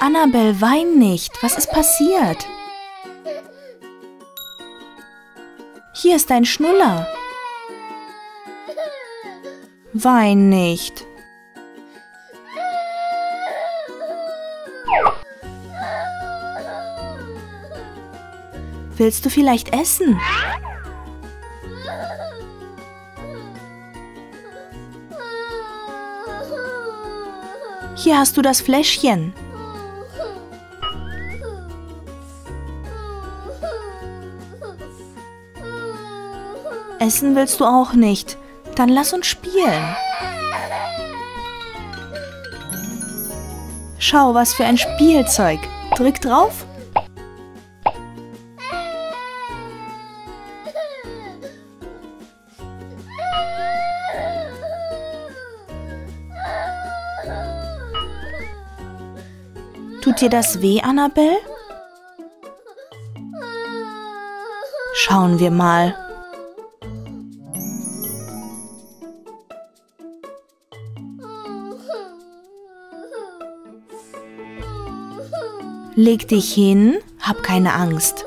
Annabelle, wein nicht. Was ist passiert? Hier ist dein Schnuller. Wein nicht. Willst du vielleicht essen? Hier hast du das Fläschchen. Essen willst du auch nicht. Dann lass uns spielen. Schau, was für ein Spielzeug. Drück drauf. Tut dir das weh, Annabelle? Schauen wir mal. Leg dich hin, hab keine Angst.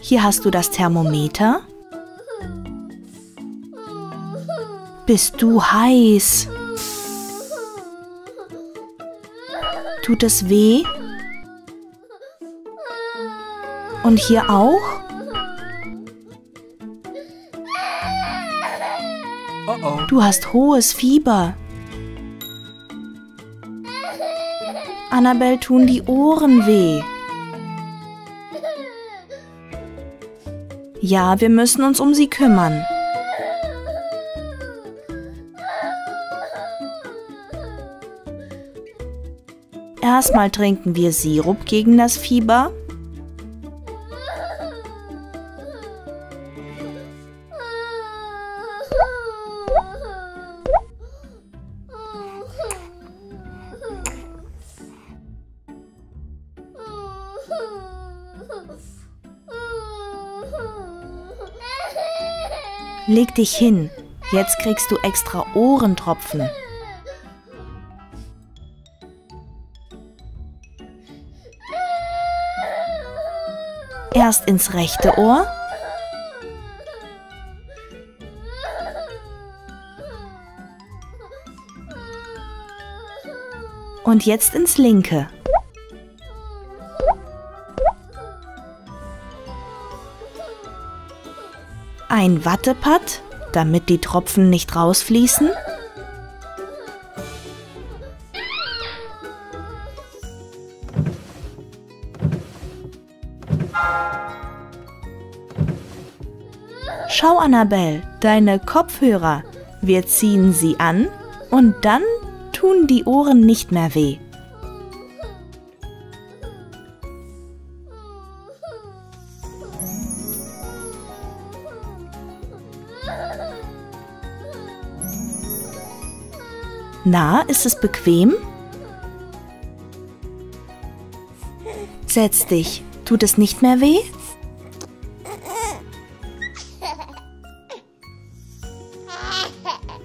Hier hast du das Thermometer. Bist du heiß? Tut es weh? Und hier auch? Oh oh. Du hast hohes Fieber. Annabelle, tun die Ohren weh. Ja, wir müssen uns um sie kümmern. Erstmal trinken wir Sirup gegen das Fieber. Leg dich hin, jetzt kriegst du extra Ohrentropfen. Erst ins rechte Ohr. Und jetzt ins linke. Ein Wattepad, damit die Tropfen nicht rausfließen. Schau, Annabelle, deine Kopfhörer. Wir ziehen sie an und dann tun die Ohren nicht mehr weh. Na, ist es bequem? Setz dich. Tut es nicht mehr weh?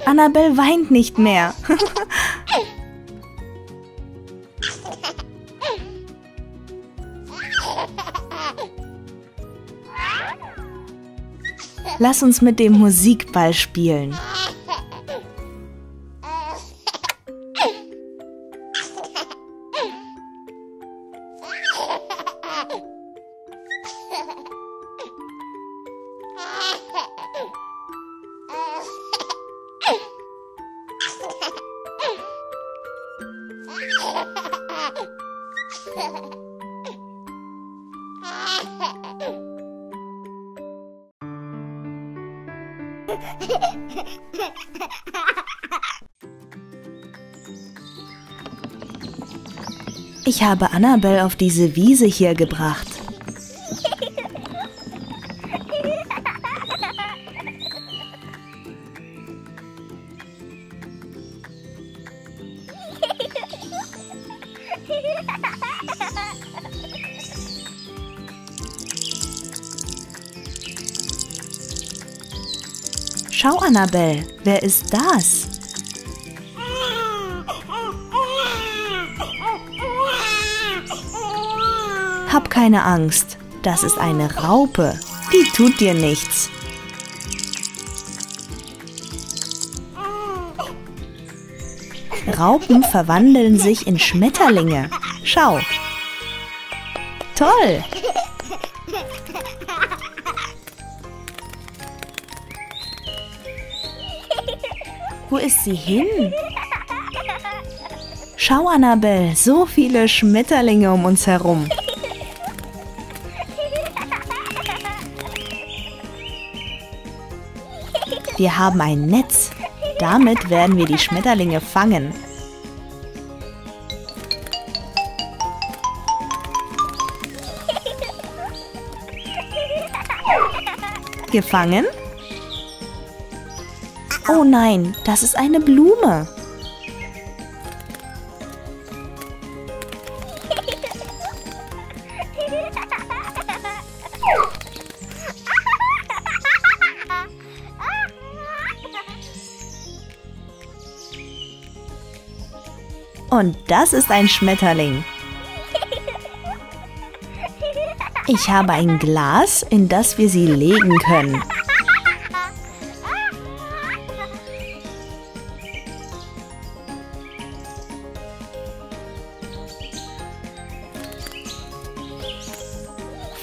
Annabelle weint nicht mehr. Lass uns mit dem Musikball spielen. Ich habe Annabelle auf diese Wiese hier gebracht. Schau, Annabelle, wer ist das? Hab keine Angst, das ist eine Raupe, die tut dir nichts. Raupen verwandeln sich in Schmetterlinge. Schau! Toll! Wo ist sie hin? Schau, Annabelle, so viele Schmetterlinge um uns herum. Wir haben ein Netz. Damit werden wir die Schmetterlinge fangen. Gefangen? Oh nein, das ist eine Blume. Und das ist ein Schmetterling. Ich habe ein Glas, in das wir sie legen können.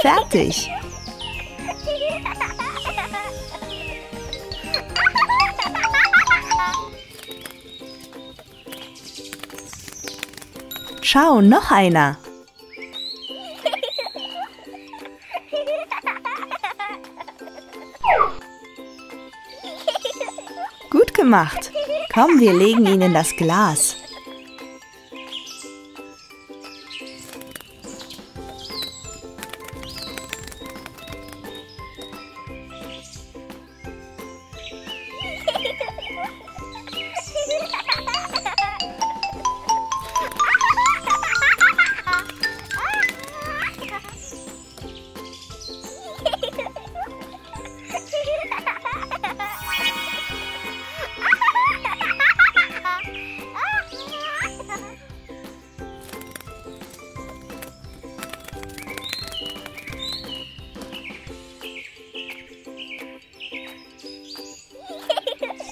Fertig! Schau, noch einer. Gut gemacht. Komm, wir legen ihn in das Glas.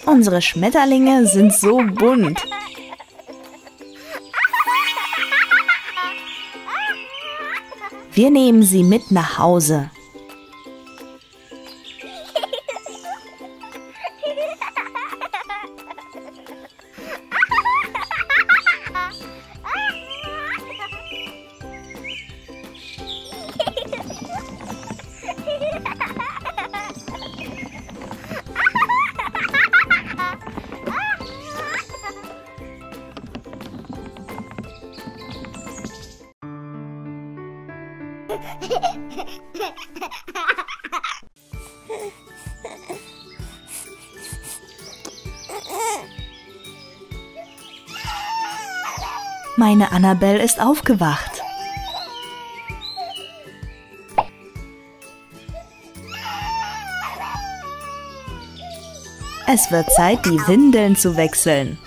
Unsere Schmetterlinge sind so bunt. Wir nehmen sie mit nach Hause. Meine Annabelle ist aufgewacht. Es wird Zeit, die Windeln zu wechseln.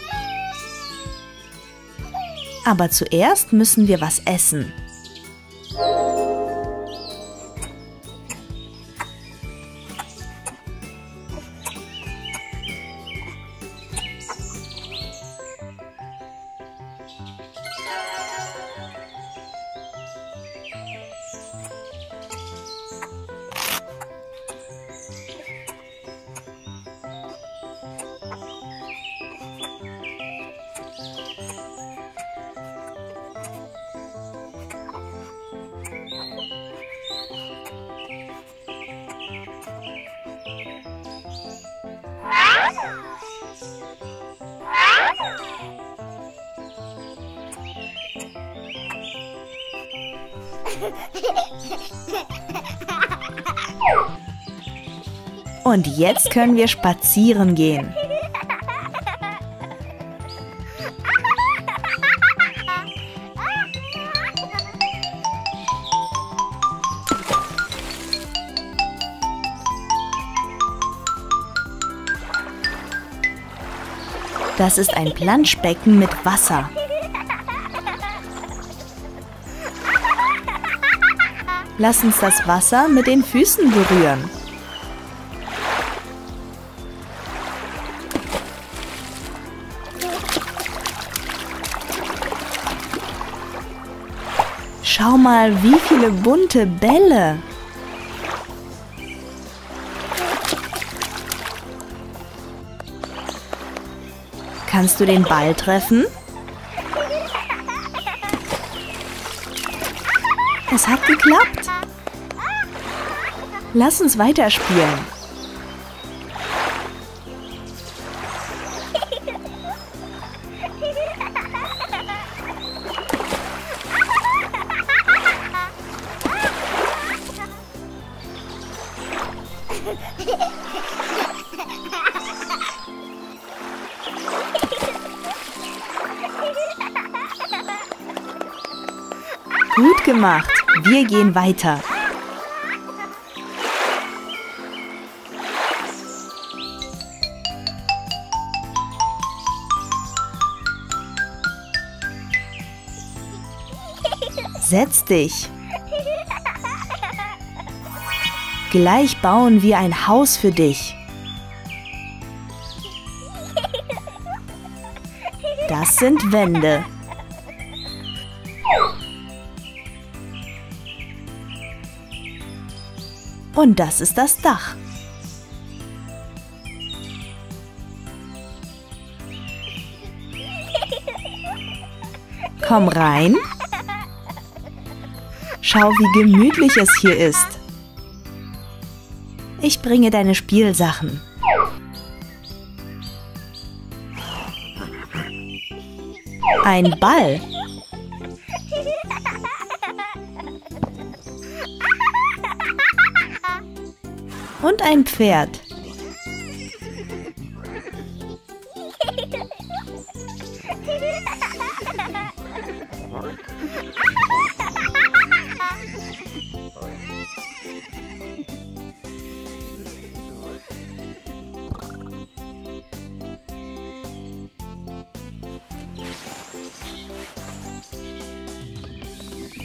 Aber zuerst müssen wir was essen. Und jetzt können wir spazieren gehen. Das ist ein Planschbecken mit Wasser. Lass uns das Wasser mit den Füßen berühren. Schau mal, wie viele bunte Bälle! Kannst du den Ball treffen? Es hat geklappt. Lass uns weiterspielen. Gut gemacht. Wir gehen weiter. Setz dich. Gleich bauen wir ein Haus für dich. Das sind Wände. Und das ist das Dach. Komm rein. Schau, wie gemütlich es hier ist. Ich bringe deine Spielsachen. Ein Ball. Und ein Pferd.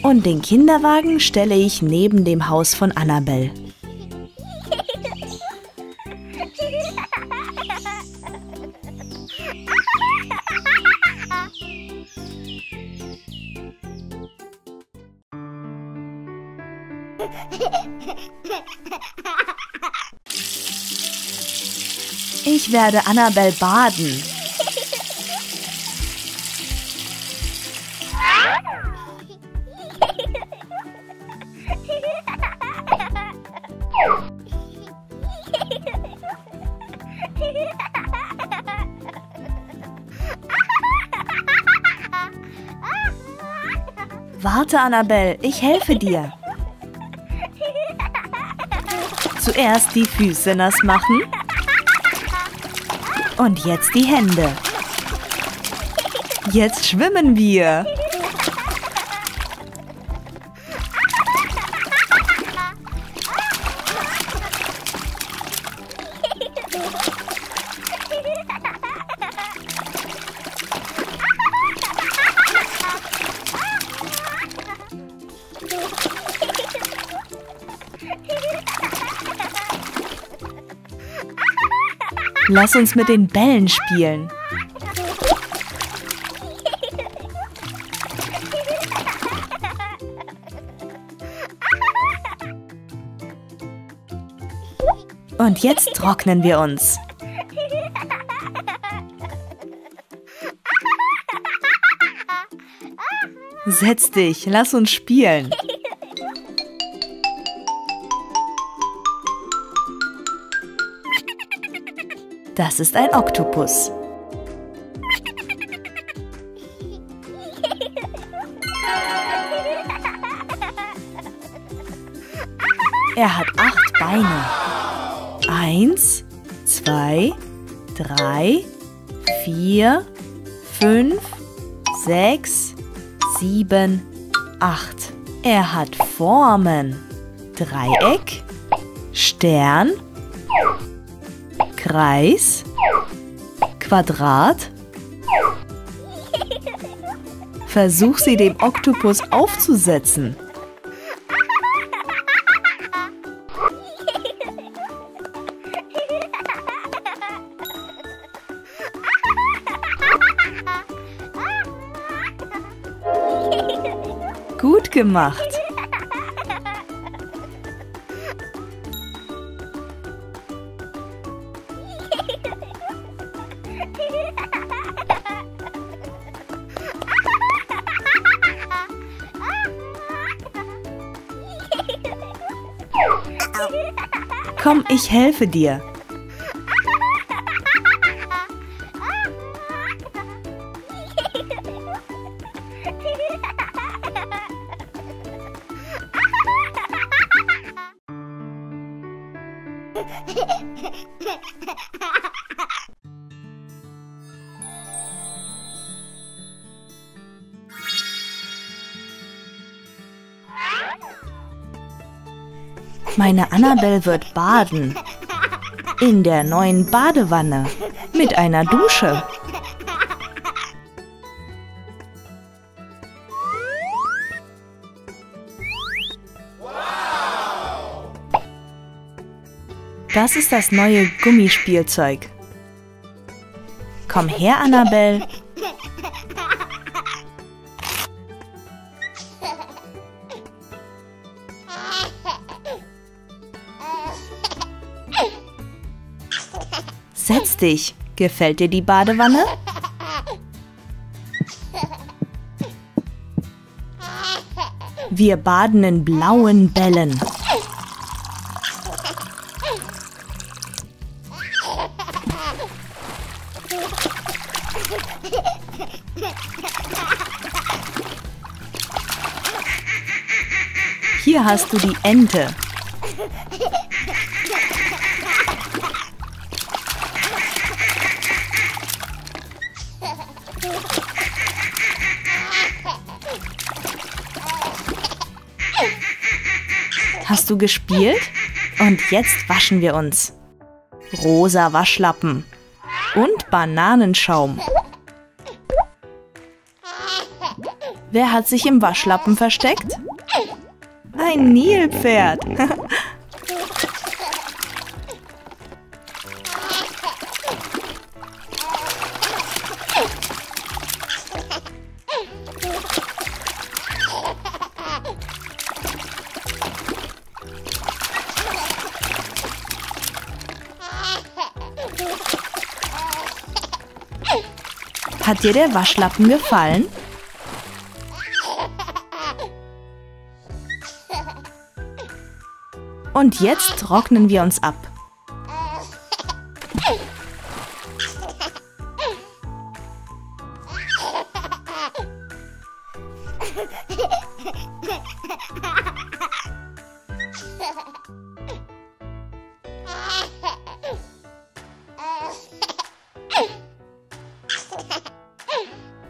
Und den Kinderwagen stelle ich neben dem Haus von Annabelle. Ich werde Annabelle baden. Warte, Annabelle, ich helfe dir. Zuerst die Füße nass machen und jetzt die Hände. Jetzt schwimmen wir. Lass uns mit den Bällen spielen. Und jetzt trocknen wir uns. Setz dich, lass uns spielen. Das ist ein Oktopus. Er hat 8 Beine. 1, 2, 3, 4, 5, 6, 7, 8. Er hat Formen. Dreieck, Stern, Kreis, Quadrat Versuch sie dem Oktopus aufzusetzen. Gut gemacht! Komm, ich helfe dir. Meine Annabelle wird baden. In der neuen Badewanne. Mit einer Dusche. Das ist das neue Gummispielzeug. Komm her, Annabelle. Setz dich. Gefällt dir die Badewanne? Wir baden in blauen Bällen. Hier hast du die Ente. Hast du gespielt? Und jetzt waschen wir uns. Rosa Waschlappen und Bananenschaum. Wer hat sich im Waschlappen versteckt? Ein Nilpferd. Hat dir der Waschlappen gefallen? Und jetzt trocknen wir uns ab.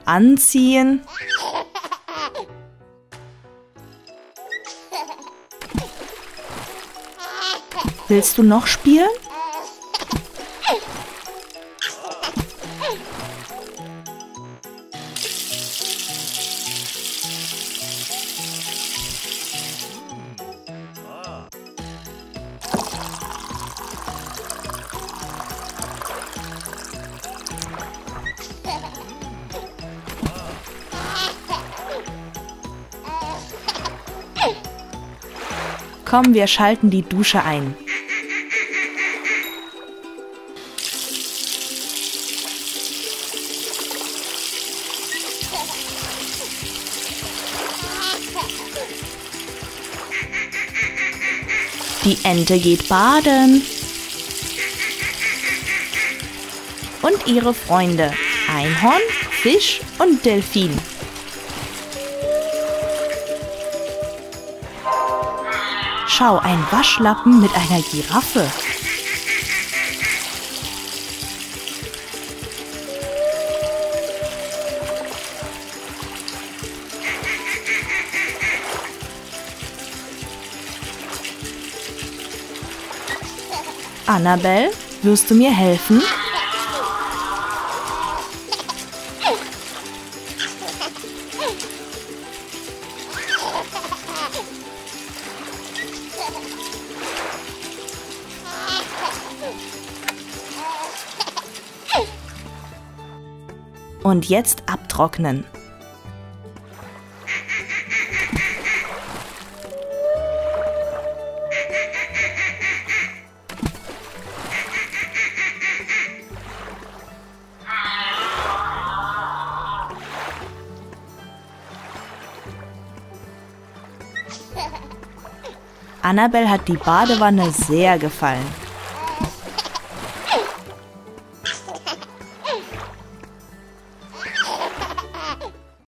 Anziehen. Willst du noch spielen? Komm, wir schalten die Dusche ein. Die Ente geht baden. Und ihre Freunde: Einhorn, Fisch und Delfin. Schau, ein Waschlappen mit einer Giraffe. Annabelle, wirst du mir helfen? und jetzt abtrocknen. Annabelle hat die Badewanne sehr gefallen.